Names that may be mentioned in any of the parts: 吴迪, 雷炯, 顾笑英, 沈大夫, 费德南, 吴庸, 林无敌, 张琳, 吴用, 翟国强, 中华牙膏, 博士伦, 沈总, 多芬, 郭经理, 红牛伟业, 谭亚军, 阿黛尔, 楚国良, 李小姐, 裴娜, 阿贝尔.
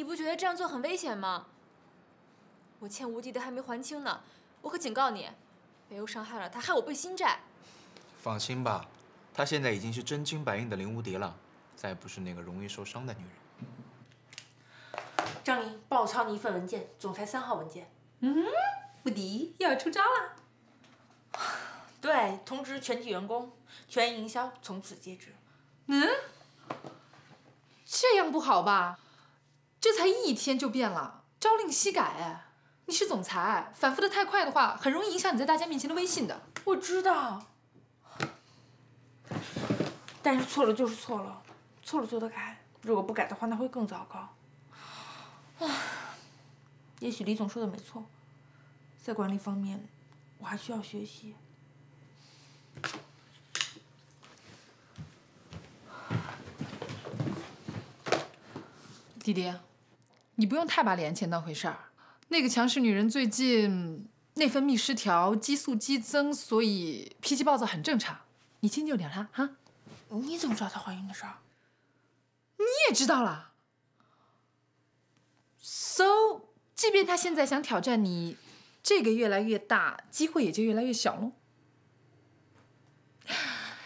你不觉得这样做很危险吗？我欠吴迪的还没还清呢，我可警告你，北欧伤害了他，害我背新债。放心吧，他现在已经是真金白银的林无敌了，再不是那个容易受伤的女人。张琳，帮我抄你一份文件，总裁3号文件。嗯，无敌又要出招了。 对，通知全体员工，全营销从此截止。嗯，这样不好吧？这才1天就变了，朝令夕改哎。你是总裁，反复的太快的话，很容易影响你在大家面前的威信的。我知道，但是错了就是错了，错了就得改，如果不改的话，那会更糟糕。唉，也许李总说的没错，在管理方面，我还需要学习。 弟弟，你不用太把脸钱当回事儿。那个强势女人最近内分泌失调，激素激增，所以脾气暴躁很正常。你迁就点她啊！你怎么知道她怀孕的事儿？你也知道了。So， 即便她现在想挑战你，这个越来越大，机会也就越来越小喽。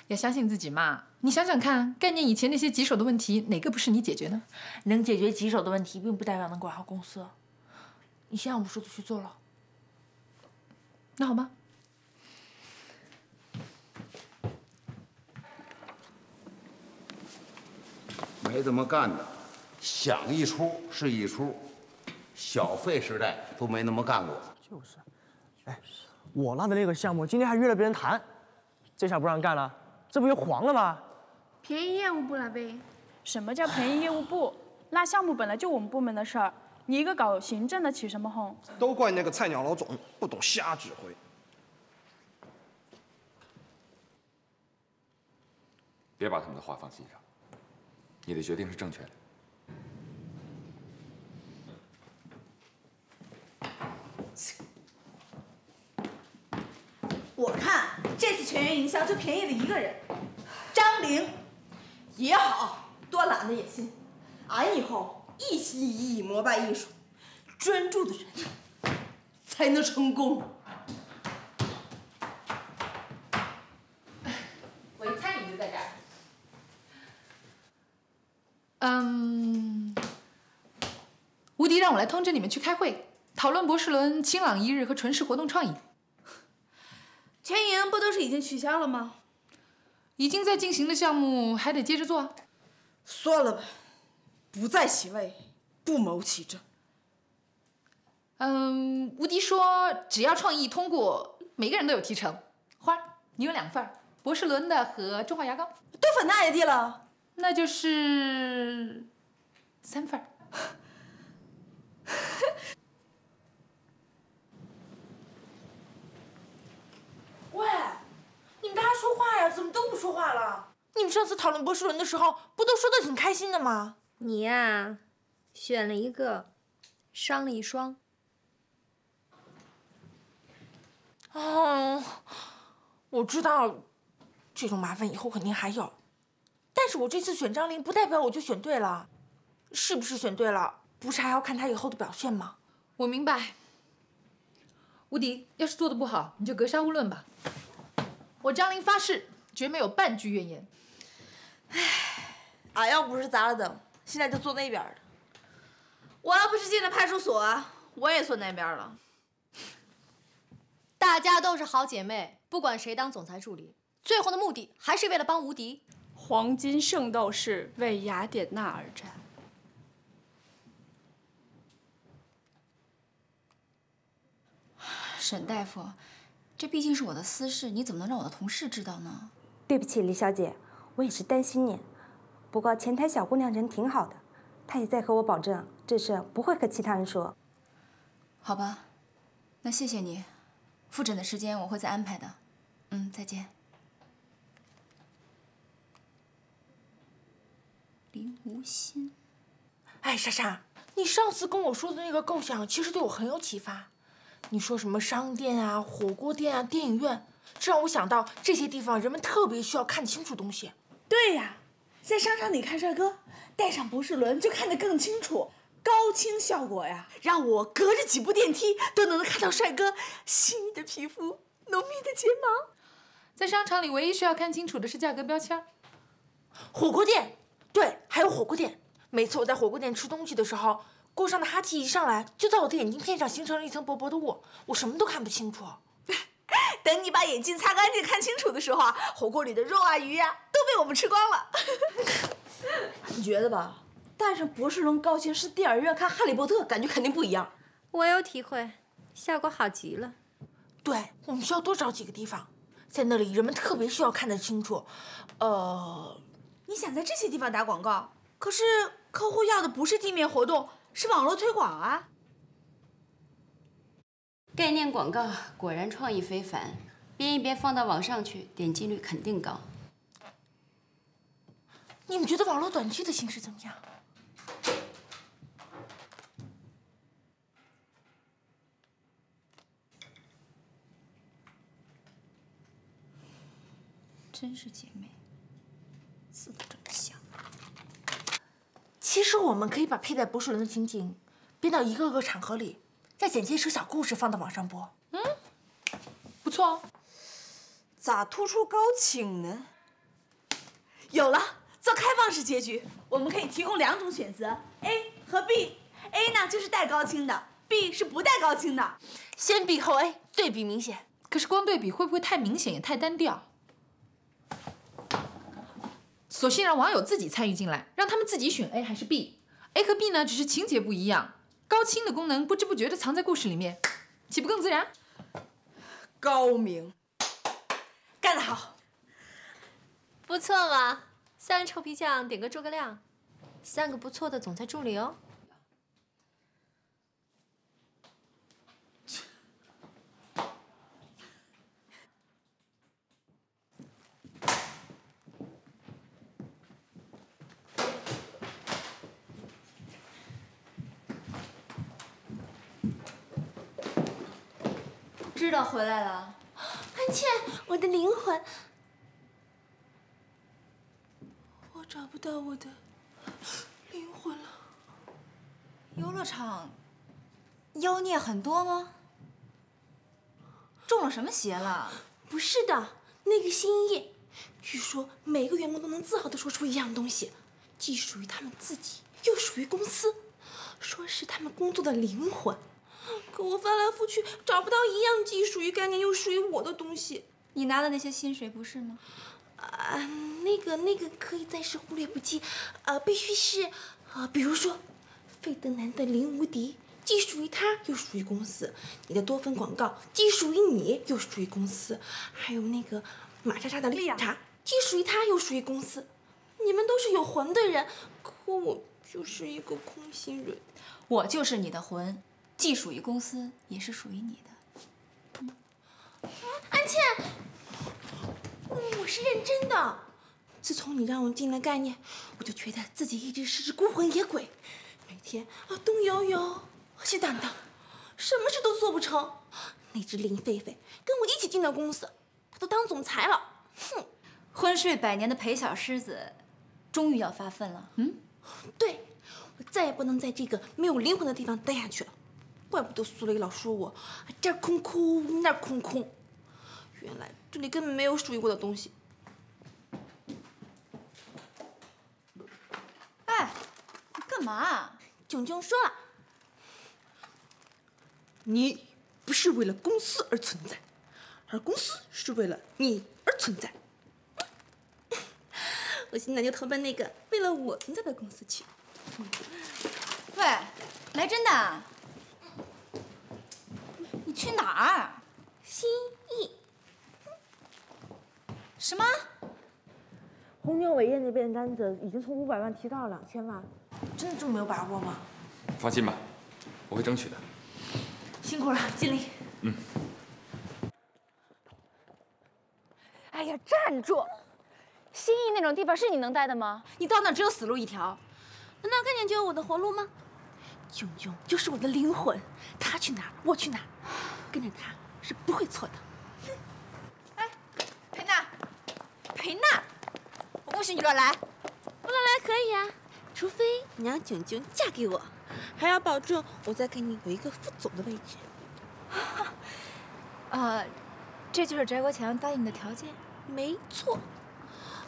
要相信自己嘛！你想想看，概念以前那些棘手的问题，哪个不是你解决呢？能解决棘手的问题，并不代表能管好公司。你先按我们说的去做了。那好吧。没这么干的，想一出是一出。小费时代都没那么干过。就是，哎，我拉的那个项目，今天还约了别人谈。 这下不让干了，这不又黄了吗？便宜业务部了呗。什么叫便宜业务部？拉项目本来就我们部门的事儿，你一个搞行政的起什么哄？都怪那个菜鸟老总不懂瞎指挥。别把他们的话放心上，你的决定是正确的。 我看这次全员营销就便宜了一个人，张玲，也好多懒的野心。俺以后一心一意膜拜艺术，专注的人才能成功。我一猜你就在这儿。吴迪让我来通知你们去开会，讨论博士伦、清朗一日和纯实活动创意。 全营不都是已经取消了吗？已经在进行的项目还得接着做。算了吧，不在其位，不谋其政。吴迪说，只要创意通过，每个人都有提成。花儿，你有2份，博士伦的和中华牙膏。对粉大爷地了，那就是3份。喂，你们大家说话呀，怎么都不说话了？你们上次讨论博士伦的时候，不都说的挺开心的吗？你呀，选了一个，伤了一双。哦，我知道，这种麻烦以后肯定还有。但是我这次选张琳，不代表我就选对了，是不是选对了？不是还要看她以后的表现吗？我明白。 无敌，要是做的不好，你就格杀勿论吧。我张琳发誓，绝没有半句怨言。唉，俺要不是砸了灯，现在就坐那边了。我要不是进了派出所，我也坐那边了。大家都是好姐妹，不管谁当总裁助理，最后的目的还是为了帮无敌。黄金圣斗士为雅典娜而战。 沈大夫，这毕竟是我的私事，你怎么能让我的同事知道呢？对不起，李小姐，我也是担心你。不过前台小姑娘人挺好的，她也在和我保证，这事不会和其他人说。好吧，那谢谢你。复诊的时间我会再安排的。嗯，再见。林无心，哎，莎莎，你上次跟我说的那个构想，其实对我很有启发。 你说什么商店啊、火锅店啊、电影院，这让我想到这些地方人们特别需要看清楚东西。对呀，在商场里看帅哥，带上博士伦就看得更清楚。高清效果呀，让我隔着几步电梯都能看到帅哥细腻的皮肤、浓密的睫毛。在商场里，唯一需要看清楚的是价格标签。火锅店，对，还有火锅店。每次我在火锅店吃东西的时候，锅上的哈气一上来，就在我的眼镜片上形成了一层薄薄的雾，我什么都看不清楚。等你把眼镜擦干净、看清楚的时候啊，火锅里的肉啊、鱼啊都被我们吃光了。你觉得吧？ 戴上博士龙高清是电影院看《哈利波特》，感觉肯定不一样。我有体会，效果好极了。对，我们需要多找几个地方，在那里人们特别需要看得清楚。你想在这些地方打广告，可是客户要的不是地面活动，是网络推广啊。概念广告果然创意非凡，编一编放到网上去，点击率肯定高。你们觉得网络短剧的形式怎么样？ 真是姐妹，字都这么像。其实我们可以把佩戴博士伦的情景编到一个个场合里，再剪辑成小故事放到网上播。嗯，不错哦。咋突出高清呢？有了，做开放式结局，我们可以提供两种选择 ：A 和 B。A 呢就是带高清的 ，B 是不带高清的。先 B 后 A， 对比明显。可是光对比会不会太明显，也太单调？ 索性让网友自己参与进来，让他们自己选 A 还是 B。A 和 B 呢，只是情节不一样，高清的功能不知不觉地藏在故事里面，岂不更自然？高明，干得好，不错嘛！三个臭皮匠点个诸葛亮，三个不错的总在助理哦。知道回来了，潘倩，我的灵魂，我找不到我的灵魂了。游乐场妖孽很多吗？中了什么邪了？不是的，那个新意，据说每个员工都能自豪地说出一样东西，既属于他们自己，又属于公司，说是他们工作的灵魂。 可我翻来覆去找不到一样既属于概念又属于我的东西。你拿的那些薪水不是吗？啊，那个可以暂时忽略不计，必须是，比如说，费德南的零无敌，既属于他又属于公司；你的多芬广告既属于你又属于公司；还有那个马莎莎的绿茶，既属于他又属于公司。你们都是有魂的人，可我就是一个空心人。我就是你的魂。 既属于公司，也是属于你的。安茜，我是认真的。自从你让我进了概念，我就觉得自己一直是只孤魂野鬼，每天啊东摇摇西荡荡，什么事都做不成。那只林狒狒跟我一起进的公司，他都当总裁了。哼，昏睡百年的裴小狮子，终于要发奋了。嗯，对，我再也不能在这个没有灵魂的地方待下去了。 怪不得苏雷老说我这儿空空那儿空空，原来这里根本没有属于我的东西。哎，你干嘛？炯炯说了，你不是为了公司而存在，而公司是为了你而存在。我现在就投奔那个为了我存在的公司去。喂，来真的啊？ 去哪儿？心意。什么？红牛伟业那边的单子已经从500万提到2000万，真的这么没有把握吗？放心吧，我会争取的。辛苦了，尽力。嗯。哎呀，站住！心意那种地方是你能待的吗？你到那只有死路一条。难道概念就有我的活路吗？ 炯炯就是我的灵魂，他去哪儿，我去哪儿，跟着他是不会错的。哎，裴娜，裴娜，我不许你乱来！我乱来可以啊，除非你让炯炯嫁给我，还要保证我再给你有一个副总的位置。这就是翟国强答应的条件。没错。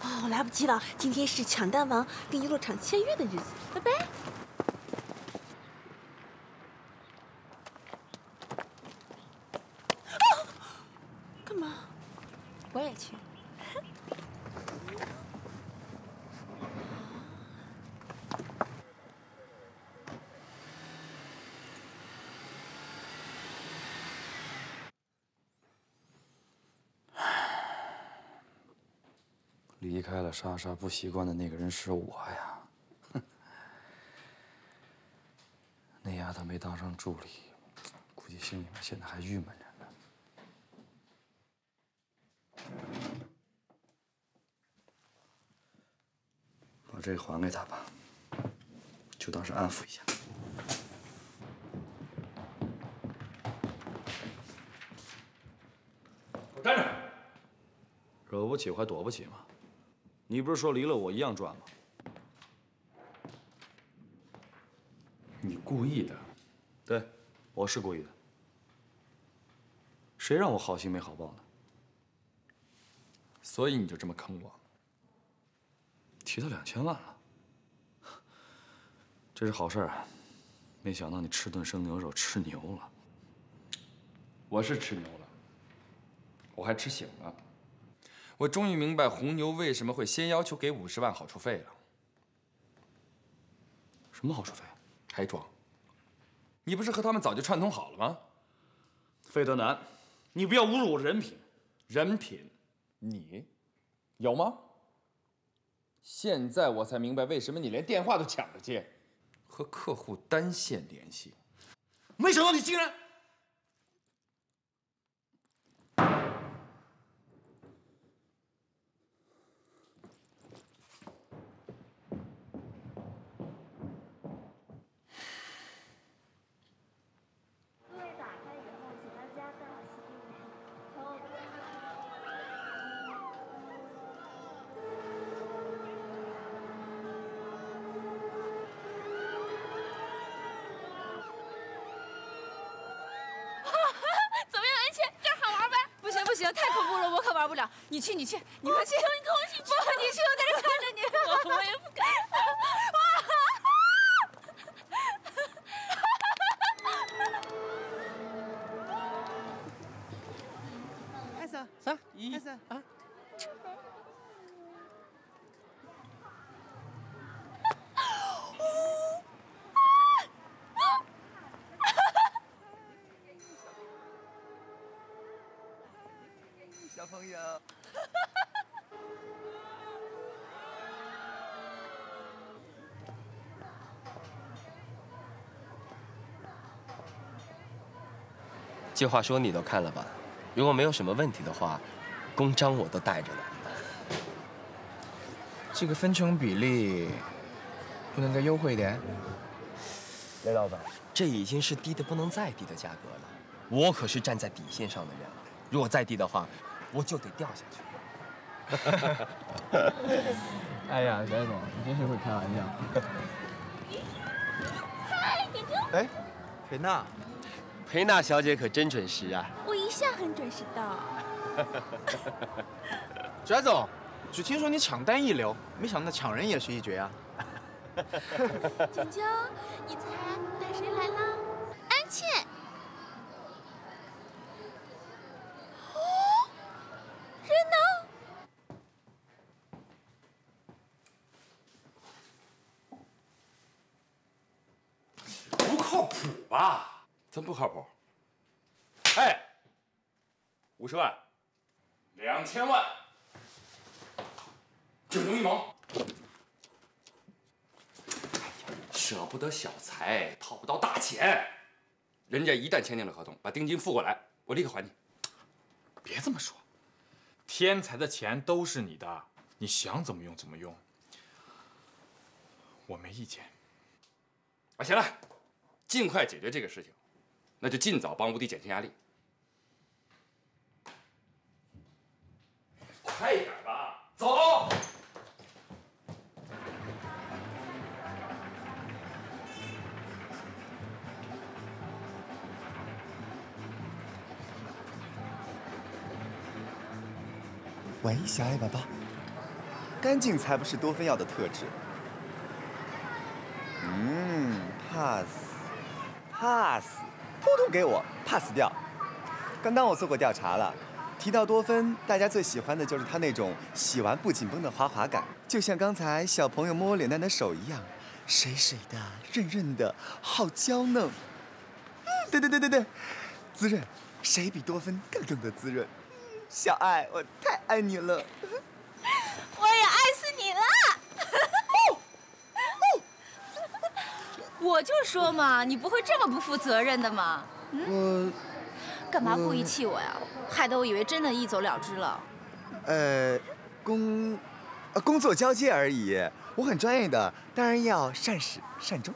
哦，来不及了，今天是抢单王跟游乐场签约的日子。拜拜。 我也去。离开了莎莎，不习惯的那个人是我呀！哼，那丫头没当上助理，估计心里面现在还郁闷着。 把这个还给他吧，就当是安抚一下。给我站着！惹不起还躲不起吗？你不是说离了我一样赚吗？你故意的。对，我是故意的。谁让我好心没好报呢？ 所以你就这么坑我，提到2000万了，这是好事啊！没想到你吃顿生牛肉吃牛了。我是吃牛了，我还吃醒了。我终于明白红牛为什么会先要求给50万好处费了。什么好处费？还装？你不是和他们早就串通好了吗？费德南，你不要侮辱我的人品，人品。 你有吗？现在我才明白为什么你连电话都抢着接，和客户单线联系。没想到你竟然……你去，你去，你快去！你跟我一起去！我你去，我在这看着你。我也不敢。艾森，啥？艾森啊！小朋友。 计划说你都看了吧？如果没有什么问题的话，公章我都带着呢。这个分成比例不能再优惠一点？雷老板，这已经是低的不能再低的价格了。我可是站在底线上的人，如果再低的话，我就得掉下去。哎呀，翟总，你真是会开玩笑。嗨，哥哥。哎，裴娜。 裴娜小姐可真准时啊！我一向很准时到。翟总，只听说你抢单一流，没想到抢人也是一绝啊！卷卷，你猜带谁来了？安茜。哦，人呢？不靠谱吧？ 真不靠谱！哎，50万，2000万，九牛一毛。哎呀，舍不得小财，讨不到大钱。人家一旦签订了合同，把定金付过来，我立刻还你。别这么说，天才的钱都是你的，你想怎么用怎么用，我没意见。啊，行了，尽快解决这个事情。 那就尽早帮吴迪减轻压力，快一点吧，走。万一狭隘吧吧，干净才不是多芬耀的特质。pass， 通通给我 pass 掉。刚刚我做过调查了，提到多芬，大家最喜欢的就是它那种洗完不紧绷的滑滑感，就像刚才小朋友摸我脸蛋的手一样，水水的、润润的，好娇嫩。对，滋润。 谁比多芬更懂得滋润？小爱，我太爱你了，我也爱死你了。我就说嘛，你不会这么不负责任的嘛。干嘛故意气我呀？害得我以为真的一走了之了。工作交接而已，我很专业的，当然要善始善终。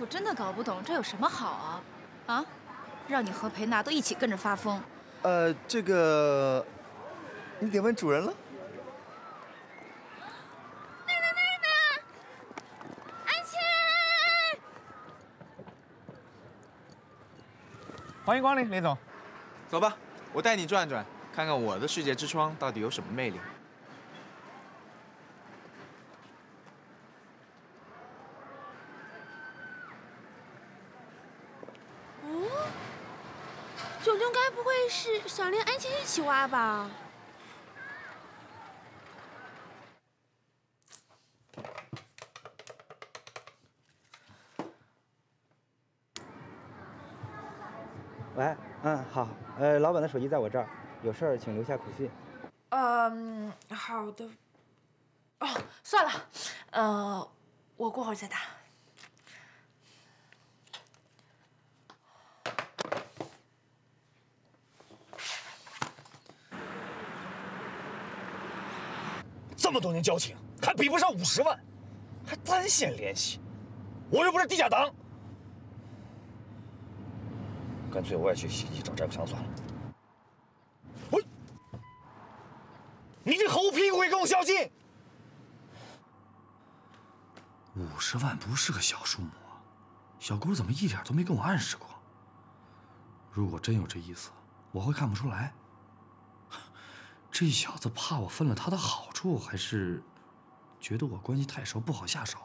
我真的搞不懂这有什么好啊。 啊，让你和裴娜都一起跟着发疯。这个，你得问主人了。娜，安全！欢迎光临，林总。走吧，我带你转转，看看我的世界之窗到底有什么魅力。是想连安茜一起挖吧？喂，好，老板的手机在我这儿，有事儿请留下口信。好的。哦，算了，我过会儿再打。 这么多年交情，还比不上50万，还单线联系，我又不是地下党。干脆我也去洗衣机找债务偿算了。我，你这猴屁股也跟我较劲！50万不是个小数目啊，小姑怎么一点都没跟我暗示过？如果真有这意思，我会看不出来。 这小子怕我分了他的好处，还是觉得我关系太熟不好下手？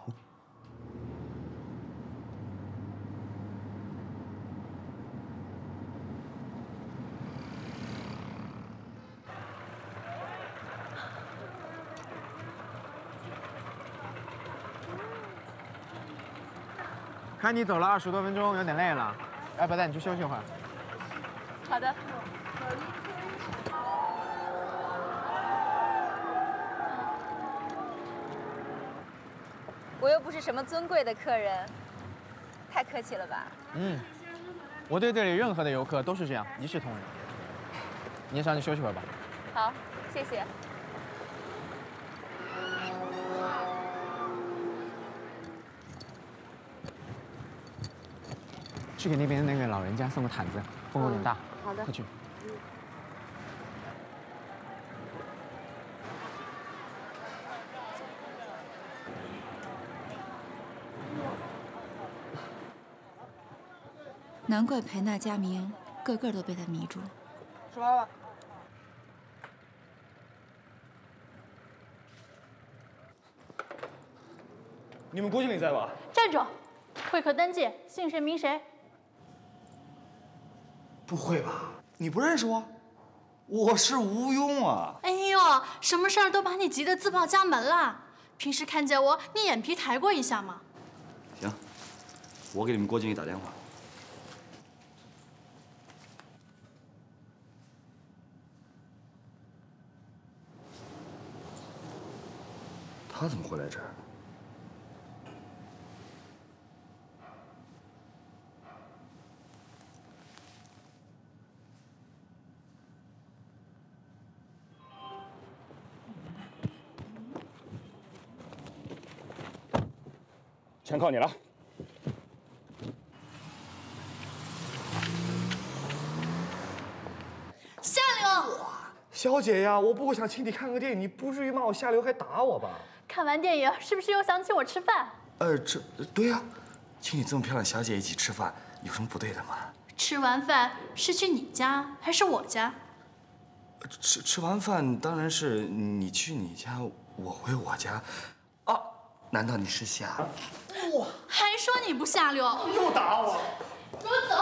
看你走了20多分钟，有点累了，要不要带你去休息会儿？好的。 我又不是什么尊贵的客人，太客气了吧？我对这里任何的游客都是这样，一视同仁。你也上去休息会儿吧。好，谢谢。去给那边的那个老人家送个毯子，风有点大。好的，快去。 难怪裴娜、佳明个个都被他迷住。吃完了。你们郭经理在吧？站住！会客登记，姓谁名谁？不会吧？你不认识我？我是吴庸啊！哎呦，什么事儿都把你急得自报家门了。平时看见我，你眼皮抬过一下吗？行，我给你们郭经理打电话。 他怎么会来这儿？全靠你了。 小姐呀，我不过想请你看个电影，你不至于骂我下流还打我吧？看完电影是不是又想请我吃饭？这对呀，请你这么漂亮小姐一起吃饭，有什么不对的吗？吃完饭是去你家还是我家？吃完饭当然是你去你家，我回我家。啊，难道你是瞎？哇，还说你不下流！又打我！给我走！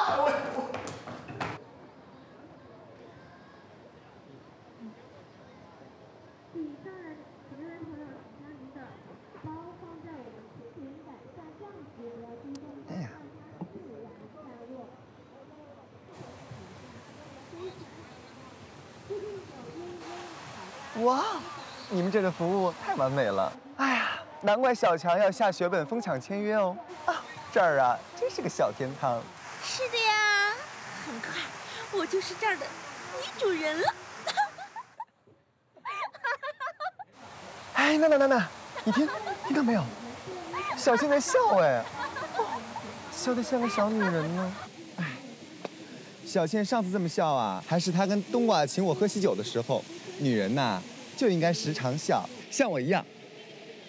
哇，你们这个服务太完美了！哎呀，难怪小强要下血本疯抢签约哦。啊，这儿啊，真是个小天堂。是的呀，很快我就是这儿的女主人了。哎，娜娜，你听到没有？小倩在笑哎，哦，笑得像个小女人呢。哎，小倩上次这么笑啊，还是她跟冬瓜请我喝喜酒的时候。 女人呐、啊，就应该时常笑，像我一样，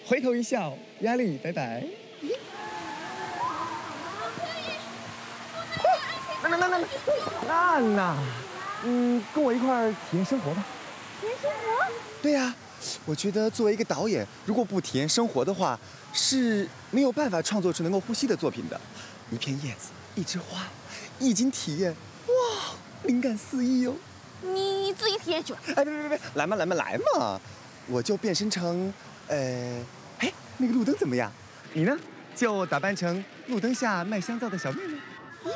回头一笑，压力拜拜。娜娜，跟我一块儿体验生活吧。体验生活？对呀、啊，我觉得作为一个导演，如果不体验生活的话，是没有办法创作出能够呼吸的作品的。一片叶子，一枝花，一经体验，哇，灵感四溢哦。 你自己体验去吧。哎，别，来嘛！我就变身成，哎，那个路灯怎么样？你呢？就打扮成路灯下卖香皂的小妹妹。佳明。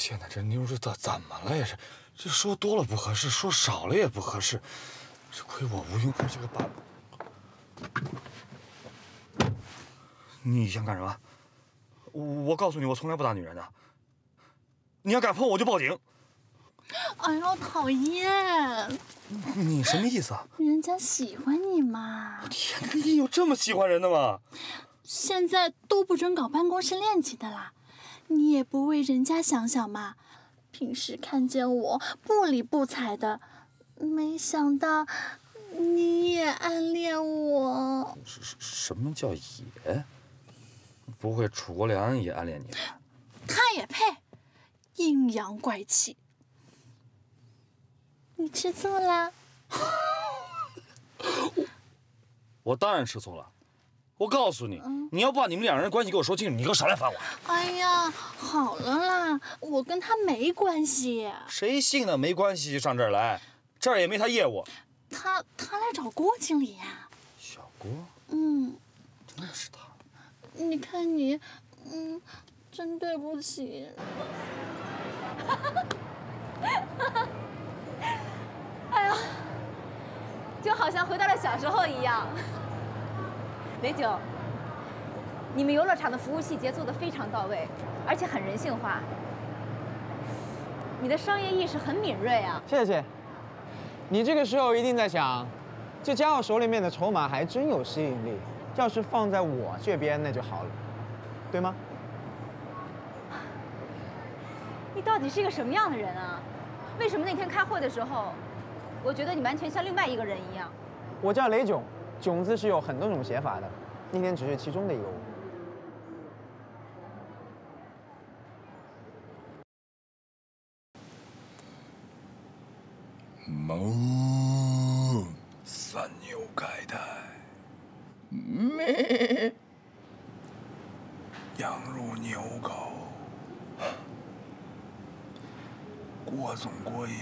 现在这妞这怎么了也是，这说多了不合适，说少了也不合适。这亏我吴云坤这个把。你想干什么？我告诉你，我从来不打女人的。你要敢碰我就报警。哎呦，讨厌！你什么意思啊？人家喜欢你嘛。天哪，你有这么喜欢人的吗？现在都不准搞办公室恋情的啦。 你也不为人家想想嘛？平时看见我不理不睬的，没想到你也暗恋我。什么叫也？不会楚国良也暗恋你？他也配？阴阳怪气。你吃醋啦？我当然吃醋了。 我告诉你，你要把你们两人关系给我说清楚，你给我少来烦我。哎呀，好了啦，我跟他没关系。谁信呢？没关系就上这儿来，这儿也没他业务。他来找郭经理呀。小郭。嗯，真的是他。你看你，真对不起。哎呀，就好像回到了小时候一样。 雷九，你们游乐场的服务细节做得非常到位，而且很人性化。你的商业意识很敏锐啊！谢谢。你这个时候一定在想，这家伙手里面的筹码还真有吸引力，要是放在我这边那就好了，对吗？你到底是一个什么样的人啊？为什么那天开会的时候，我觉得你完全像另外一个人一样？我叫雷炯。 囧字是有很多种写法的，今天只是其中的一个我。猛，三牛盖代，咩，羊入牛口。郭总郭爷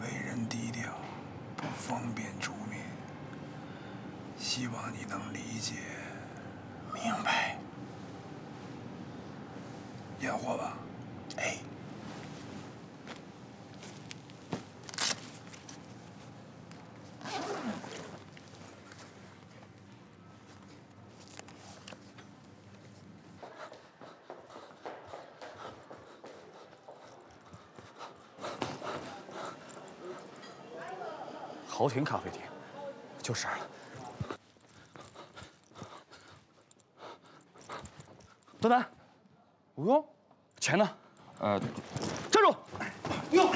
为人低调，不方便出面。 希望你能理解，明白。验货吧，哎。豪庭咖啡厅，就是这儿了。 端端，吴庸，钱呢？站住！哟，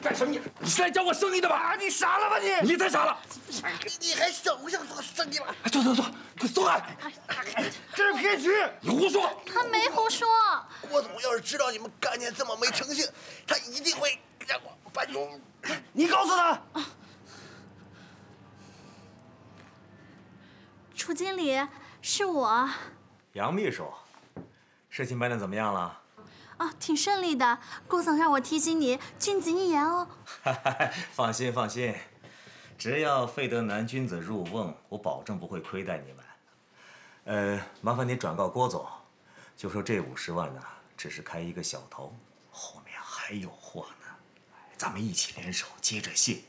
干什么你？你是来教我生意的吧？啊，你傻了吧你？你才傻了！你还想不想做生意了？走，快松开！这是骗局！你胡说！他没胡说。郭总要是知道你们干爹这么没诚信，他一定会让我把你。你告诉他。 楚经理，是我，杨秘书，事情办得怎么样了？啊，挺顺利的。顾总让我提醒你，君子一言哦。放心，只要费德南君子入瓮，我保证不会亏待你们。麻烦你转告郭总，就说这50万呢，只是开一个小头，后面还有货呢。咱们一起联手接着卸，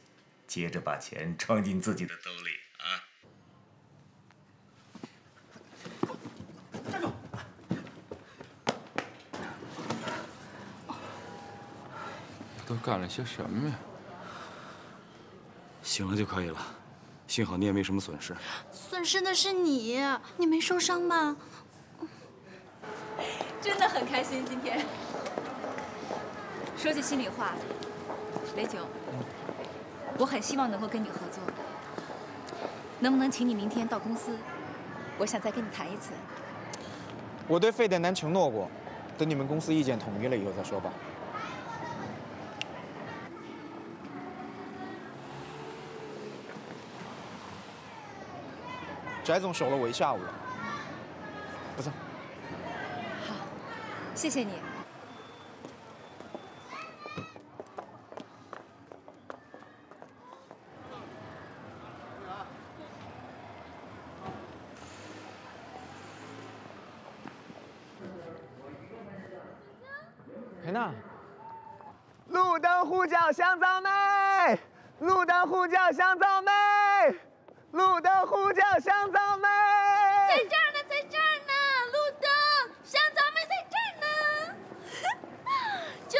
接着把钱装进自己的兜里啊。 站住！都干了些什么呀？醒了就可以了，幸好你也没什么损失。损失的是你，你没受伤吧？真的很开心今天。说句心里话，雷炅，我很希望能够跟你合作，能不能请你明天到公司？我想再跟你谈一次。 我对费德南承诺过，等你们公司意见统一了以后再说吧。翟总守了我一下午了，不错。好，谢谢你。香皂妹，路灯呼叫香皂妹，路灯呼叫香皂妹，在这儿呢，在这儿呢，路灯，香皂妹在这儿呢。就，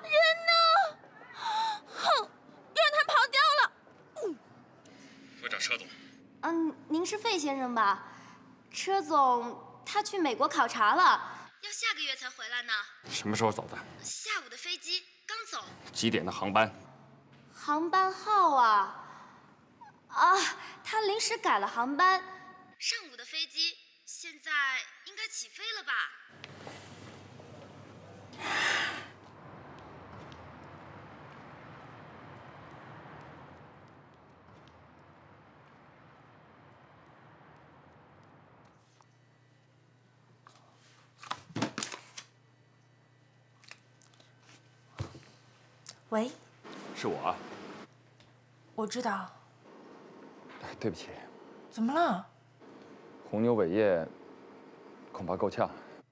人呢？哼，又让他跑掉了。我找车总。您是费先生吧？车总他去美国考察了。 要下个月才回来呢。什么时候走的？下午的飞机，刚走。几点的航班？航班号啊？啊，他临时改了航班。上午的飞机，现在应该起飞了吧？喂，是我啊。我知道。对不起。怎么了？红牛伟业恐怕够呛。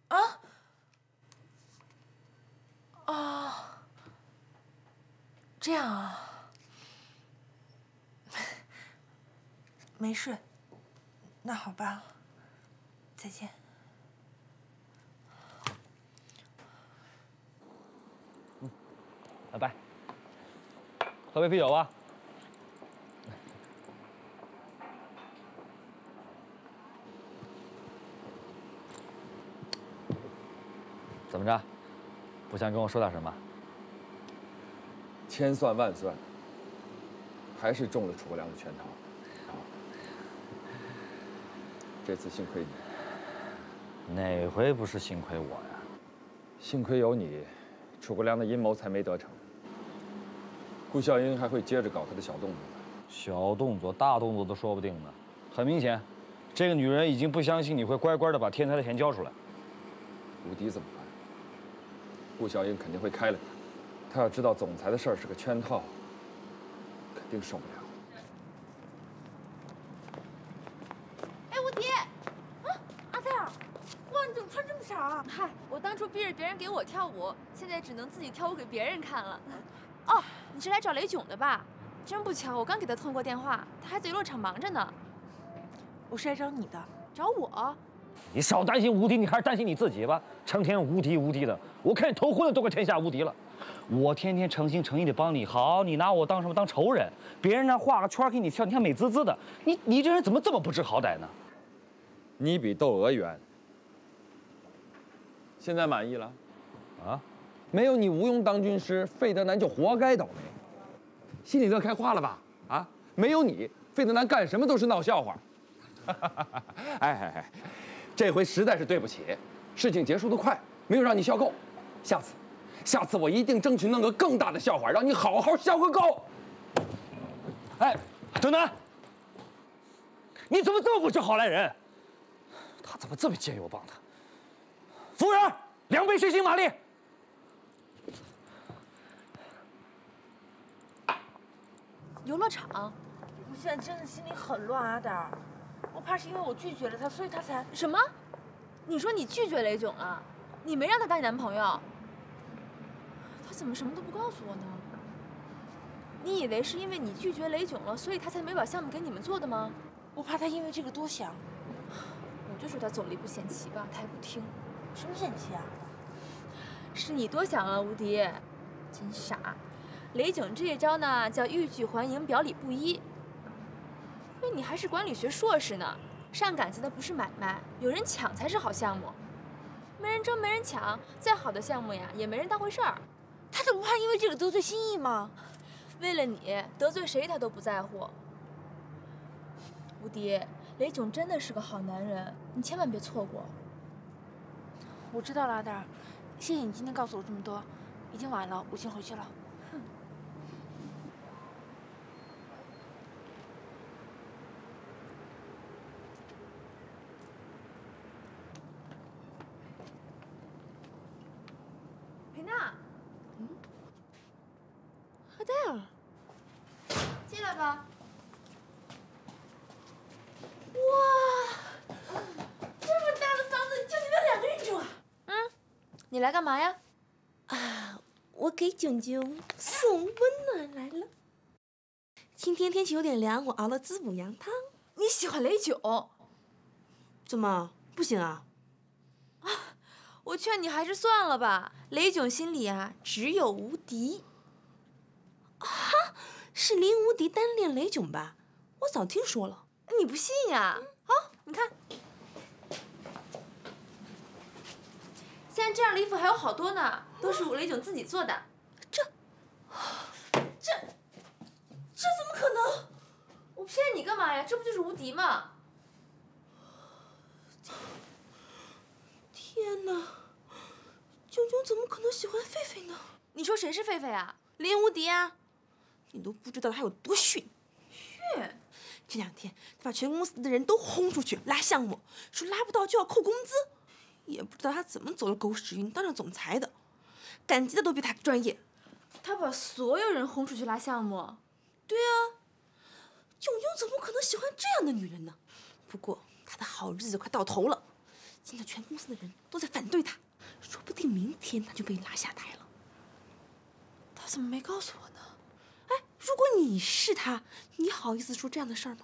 啊？啊？这样啊？没事。那好吧，再见。 拜拜，喝杯啤酒吧。怎么着？不想跟我说点什么？千算万算，还是中了诸葛亮的圈套。这次幸亏你。哪回不是幸亏我呀？幸亏有你，诸葛亮的阴谋才没得逞。 顾笑英还会接着搞她的小动作，小动作、大动作都说不定呢。很明显，这个女人已经不相信你会乖乖的把天才的钱交出来。无敌怎么办？顾笑英肯定会开了他。他要知道总裁的事儿是个圈套，肯定受不了。哎，无敌！啊，阿贝尔，哇，你怎么穿这么少啊？嗨，我当初逼着别人给我跳舞，现在只能自己跳舞给别人看了。 哦，你是来找雷炅的吧？真不巧，我刚给他通过电话，他还在游乐场忙着呢。我是来找你的，找我？你少担心无敌，你还是担心你自己吧。成天无敌的，我看你头昏了都快天下无敌了。我天天诚心诚意的帮你，好，你拿我当什么？当仇人？别人那画个圈给你跳，你看美滋滋的，你这人怎么这么不知好歹呢？你比窦娥圆。现在满意了？啊？没有你吴用当军师，费德南就活该倒霉。心里乐开花了吧？啊？没有你，费德南干什么都是闹笑话。哎，这回实在是对不起，事情结束得快，没有让你笑够。下次我一定争取弄个更大的笑话，让你好好笑个够。哎，德南，你怎么这么不知好赖人？他怎么这么见油棒呢？服务员，2杯水洗马力。游乐场，我现在真的心里很乱啊，点儿，我怕是因为我拒绝了他，所以他才什么？你说你拒绝雷炯了？你没让他当你男朋友？ 他怎么什么都不告诉我呢？你以为是因为你拒绝雷炯了，所以他才没把项目给你们做的吗？我怕他因为这个多想。我就说他走了一步险棋吧，他也不听。什么险棋啊？是你多想了，吴迪，真傻。雷炯这一招呢，叫欲拒还迎，表里不一。因为你还是管理学硕士呢，上杆子的不是买卖，有人抢才是好项目。没人争，没人抢，再好的项目呀，也没人当回事儿。 他就不怕因为这个得罪心意吗？为了你得罪谁他都不在乎。吴迪，雷炯真的是个好男人，你千万别错过。我知道了，阿蛋，谢谢你今天告诉我这么多。已经晚了，我先回去了。裴娜。 阿黛尔，进来吧。哇，这么大的房子就你们2个人住啊？嗯，你来干嘛呀？啊，我给囧囧送温暖来了。今天天气有点凉，我熬了滋补羊汤。你喜欢雷炯？怎么不行啊？啊，我劝你还是算了吧。雷炯心里啊，只有无敌。 啊，是林无敌单恋雷炯吧？我早听说了，你不信呀？好，你看，现在这样的衣服还有好多呢，都是雷炯自己做的。这怎么可能？我骗你干嘛呀？这不就是无敌吗？天哪，炯炯怎么可能喜欢狒狒呢？你说谁是狒狒啊？ 林无敌啊，你都不知道他有多逊！逊！这2天他把全公司的人都轰出去拉项目，说拉不到就要扣工资，也不知道他怎么走了狗屎运当上总裁的，感激的都比他专业。他把所有人轰出去拉项目？对啊，炯炯怎么可能喜欢这样的女人呢？不过他的好日子快到头了，现在全公司的人都在反对他，说不定明天他就被拉下台了。 他怎么没告诉我呢？哎，如果你是他，你好意思说这样的事儿吗？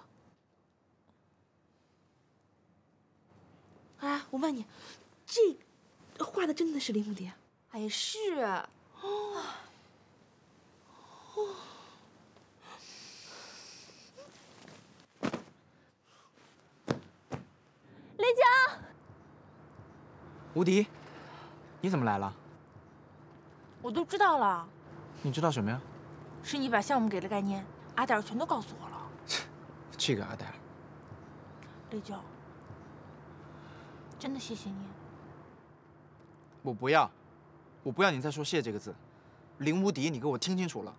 哎，我问你，这画的真的是林无敌？哎，是啊。哦。哦。雷炯，无敌，你怎么来了？我都知道了。 你知道什么呀？是你把项目给了概念，阿黛尔全都告诉我了。这个阿黛尔，雷炯，真的谢谢你。我不要你再说“谢”这个字。林无敌，你给我听清楚了，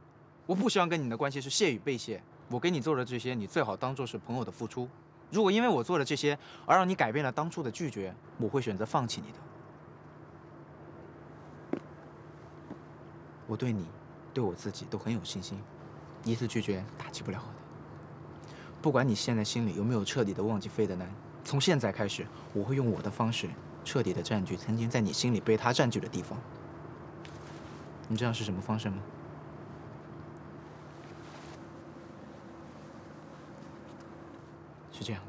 我不希望跟你的关系是谢与被谢。我给你做的这些，你最好当做是朋友的付出。如果因为我做了这些而让你改变了当初的拒绝，我会选择放弃你的。我对你。 对我自己都很有信心，一次拒绝打击不了我的。不管你现在心里有没有彻底的忘记费德南，从现在开始，我会用我的方式彻底的占据曾经在你心里被他占据的地方。你知道是什么方式吗？是这样的。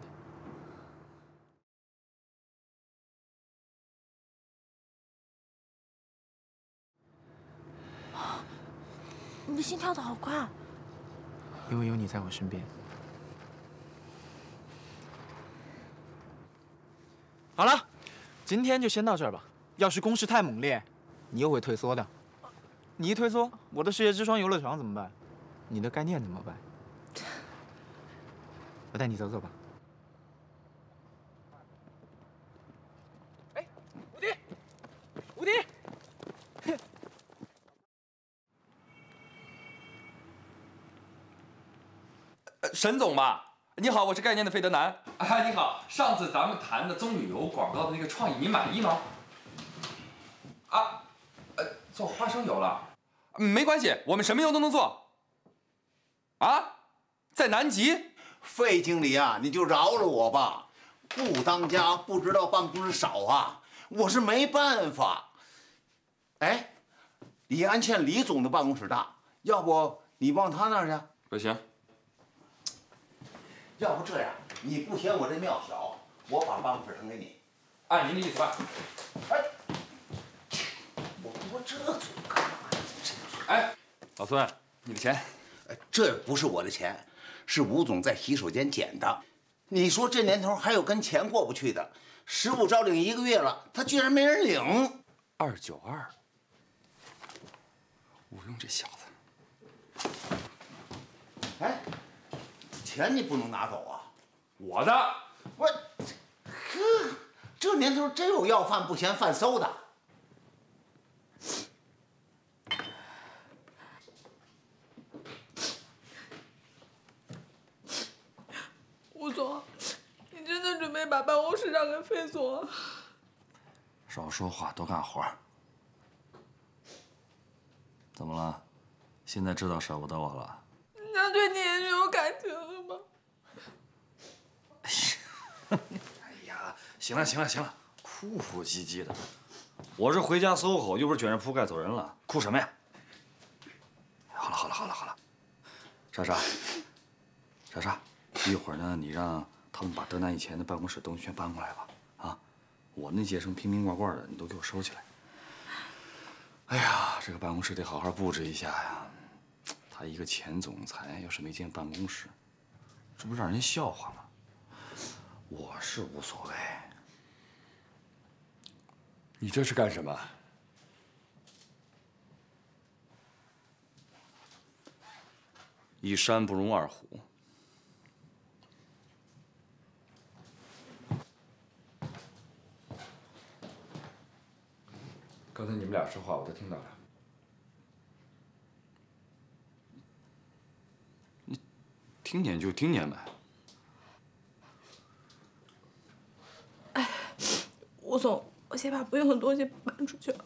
你的心跳得好快啊，因为有你在我身边。好了，今天就先到这儿吧。要是攻势太猛烈，你又会退缩的。你一退缩，我的世界之窗游乐场怎么办？你的概念怎么办？我带你走走吧。 沈总吧，你好，我是概念的费德南。哎，你好，上次咱们谈的棕榈油广告的那个创意，你满意吗？啊，做花生油了？没关系，我们什么油都能做。啊，在南极？费经理啊，你就饶了我吧！不当家不知道办公室少啊，我是没办法。哎，李安倩李总的办公室大，要不你往他那儿去？不行。 要不这样，你不嫌我这庙小，我把办公室腾给你，按您的意思办。哎，我这做干嘛呀？哎，老孙，你的钱，这不是我的钱，是吴总在洗手间捡的。你说这年头还有跟钱过不去的？15兆领1个月了，他居然没人领。292，我用这小子。哎。 钱你不能拿走啊！我的，我，呵，这年头真有要饭不嫌饭馊的。吴总，你真的准备把办公室让给费总？少说话，多干活。怎么了？现在知道舍不得我了？ 他对你也是有感情的吗？哎呀，行了行了行了，哭哭唧唧的，我是回家SOHO，又不是卷着铺盖走人了，哭什么呀？好了好了好了好了，莎莎，一会儿呢，你让他们把德南以前的办公室东西全搬过来吧，啊，我那些什么瓶瓶罐罐的，你都给我收起来。哎呀，这个办公室得好好布置一下呀。 他一个前总裁，要是没进办公室，这不让人笑话吗？我是无所谓。你这是干什么？一山不容二虎。刚才你们俩说话，我都听到了。 听见就听见呗。哎，吴总，我先把不用的东西搬出去了。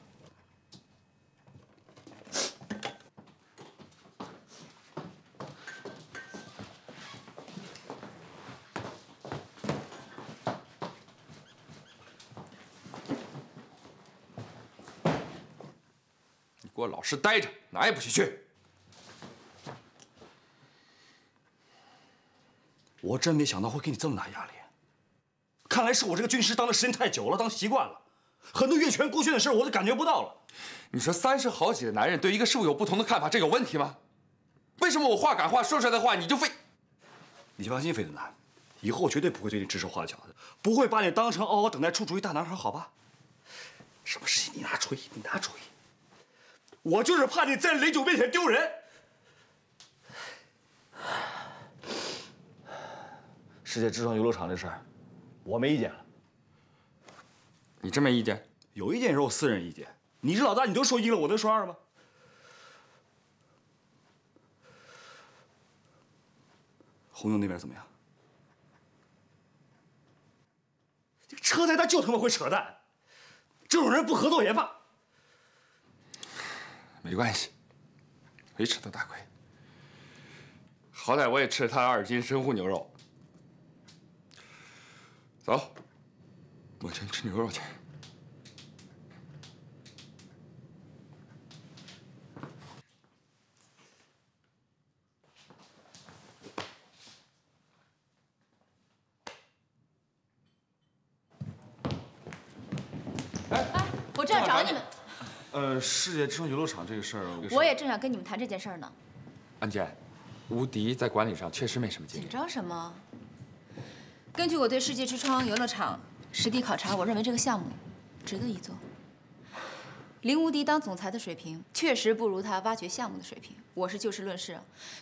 你给我老实待着，哪也不许去。 我真没想到会给你这么大压力，看来是我这个军师当的时间太久了，当习惯了，很多越权勾选的事我都感觉不到了。你说30好几的男人对一个事物有不同的看法，这有问题吗？为什么我话赶话说出来的话你就非……你放心，费德南，以后我绝对不会对你指手画脚的，不会把你当成嗷嗷等待处处一大男孩，好吧？什么事情你拿主意，你拿主意，我就是怕你在雷九面前丢人。 世界之窗游乐场这事儿，我没意见了。你真没意见？有意见也是我私人意见。你是老大，你都说一了，我能说二吗？红牛那边怎么样？这个车载他就他妈会扯淡，这种人不合作也罢。没关系，没吃他大亏。好歹我也吃了他2斤神户牛肉。 走，我先吃牛肉去。哎，我正想找你们。世界之窗游乐场这个事儿，我也正想跟你们谈这件事儿呢。安姐，吴迪在管理上确实没什么经验。紧张什么？ 根据我对世界之窗游乐场实地考察，我认为这个项目值得一做。林无敌当总裁的水平确实不如他挖掘项目的水平。我是就事论事，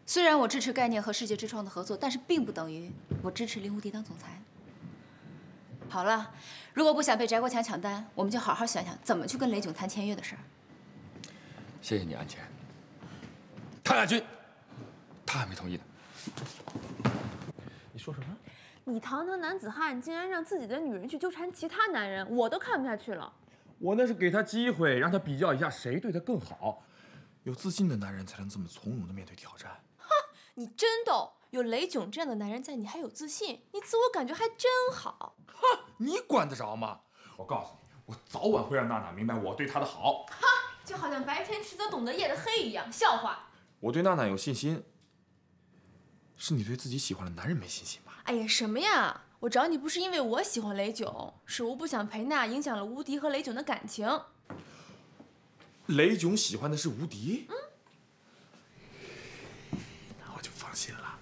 虽然我支持概念和世界之窗的合作，但是并不等于我支持林无敌当总裁。好了，如果不想被翟国强抢单，我们就好好想想怎么去跟雷炯谈签约的事儿。谢谢你，安茜。谭亚军，他还没同意呢。你说什么？ 你堂堂男子汉，竟然让自己的女人去纠缠其他男人，我都看不下去了。我那是给他机会，让他比较一下谁对他更好。有自信的男人才能这么从容的面对挑战。哈，你真逗！有雷炯这样的男人在，你还有自信，你自我感觉还真好。哈，你管得着吗？我告诉你，我早晚会让娜娜明白我对她的好。哈，就好像白天迟则懂得夜的黑一样，笑话。我对娜娜有信心，是你对自己喜欢的男人没信心吧？ 哎呀，什么呀！我找你不是因为我喜欢雷炯，是我不想陪娜影响了无敌和雷炯的感情。雷炯喜欢的是无敌，嗯，那我就放心了。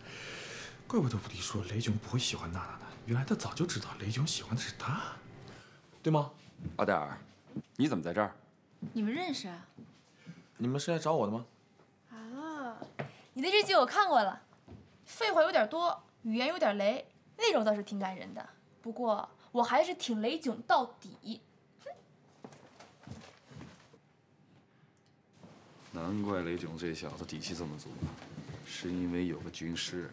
怪不得无敌说雷炯不会喜欢娜娜呢，原来他早就知道雷炯喜欢的是她，对吗？阿黛尔，你怎么在这儿？你们认识啊？你们是来找我的吗？啊，你的日记我看过了，废话有点多。 语言有点雷，内容倒是挺感人的。不过我还是挺雷炯到底。难怪雷炯这小子底气这么足，是因为有个军师。